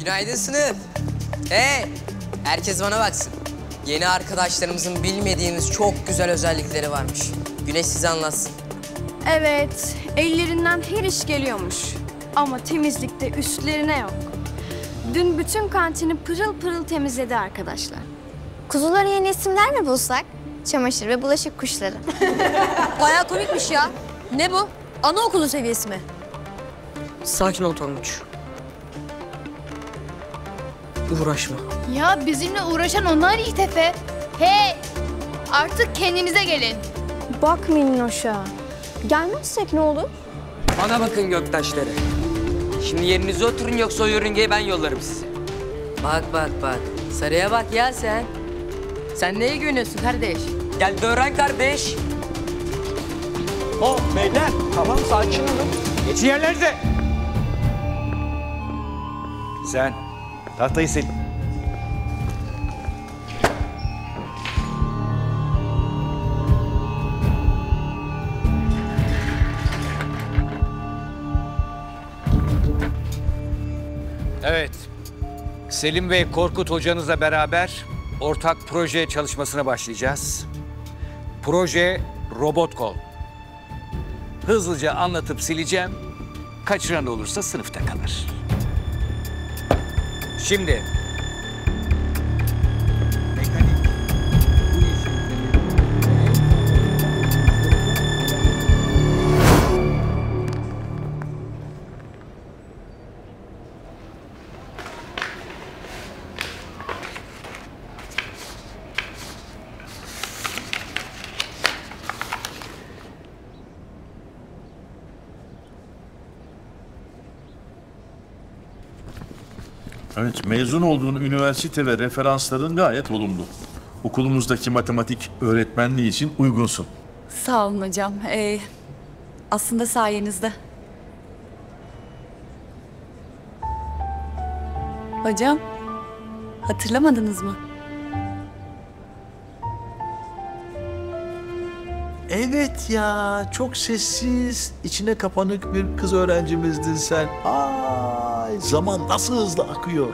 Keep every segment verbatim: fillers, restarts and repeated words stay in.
Günaydın sınıf. Hey, herkes bana baksın. Yeni arkadaşlarımızın bilmediğimiz çok güzel özellikleri varmış. Güneş size anlatsın. Evet, ellerinden her iş geliyormuş. Ama temizlikte üstlerine yok. Dün bütün kantini pırıl pırıl temizledi arkadaşlar. Kuzulara yeni isimler mi bulsak? Çamaşır ve bulaşık kuşları. Bayağı komikmiş ya. Ne bu? Anaokulu seviyesi mi? Sakin ol Tonguç. Uğraşma. Ya bizimle uğraşan onlar iyi tefe. Hey! Artık kendinize gelin. Bak Minnoş'a. Gelmezsek ne olur? Bana bakın göktaşları. Şimdi yerinize oturun yoksa o yörüngeye ben yollarım sizi. Bak bak bak. Sarıya bak ya sen. Sen neye güveniyorsun kardeş? Gel öğren kardeş. Oh beyler. Tamam sakin olun. Geçin yerlerinize. Sen tahtayı sil. Evet. Selim Bey, Korkut hocanızla beraber ortak proje çalışmasına başlayacağız. Proje robot kol. Hızlıca anlatıp sileceğim. Kaçıran olursa sınıfta kalır. Şimdi evet, mezun olduğun üniversite ve referansların gayet olumlu. Okulumuzdaki matematik öğretmenliği için uygunsun. Sağ olun hocam. Ee, aslında sayenizde. Hocam, hatırlamadınız mı? Evet ya, çok sessiz, içine kapanık bir kız öğrencimizdin sen. Aa! Zaman nasıl hızlı akıyor.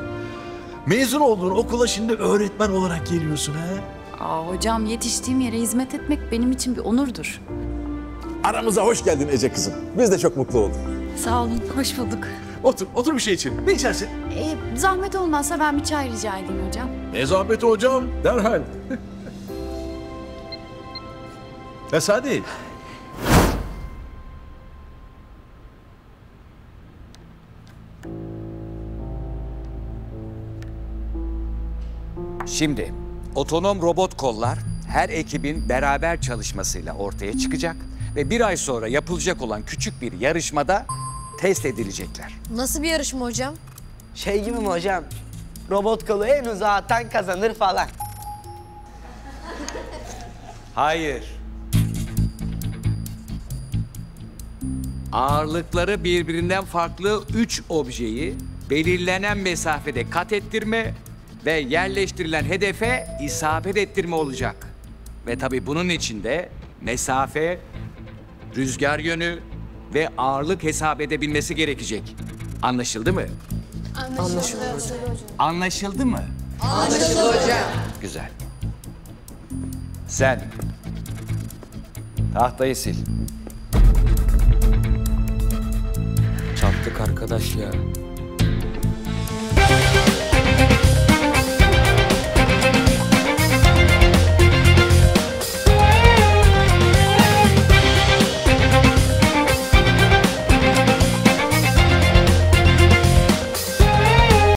Mezun olduğun okula şimdi öğretmen olarak geliyorsun he? Aa hocam, yetiştiğim yere hizmet etmek benim için bir onurdur. Aramıza hoş geldin Ece kızım. Biz de çok mutlu olduk. Sağ olun, hoş bulduk. Otur, otur bir şey için. Ne içersin? Ee, zahmet olmazsa ben bir çay rica edeyim hocam. Ne zahmeti hocam? Derhal. Tesadüf. Şimdi otonom robot kollar her ekibin beraber çalışmasıyla ortaya çıkacak ve bir ay sonra yapılacak olan küçük bir yarışmada test edilecekler. Nasıl bir yarışma hocam? Şey gibi mi hocam? Robot kolu en uzağa atan kazanır falan. Hayır. Ağırlıkları birbirinden farklı üç objeyi belirlenen mesafede kat ettirme ve yerleştirilen hedefe isabet ettirme olacak. Ve tabii bunun içinde mesafe, rüzgar yönü ve ağırlık hesap edebilmesi gerekecek. Anlaşıldı mı? Anlaşıldı. Anlaşıldı hocam. Anlaşıldı mı? Anlaşıldı hocam. Güzel. Sen tahtayı sil. Çattık arkadaş ya.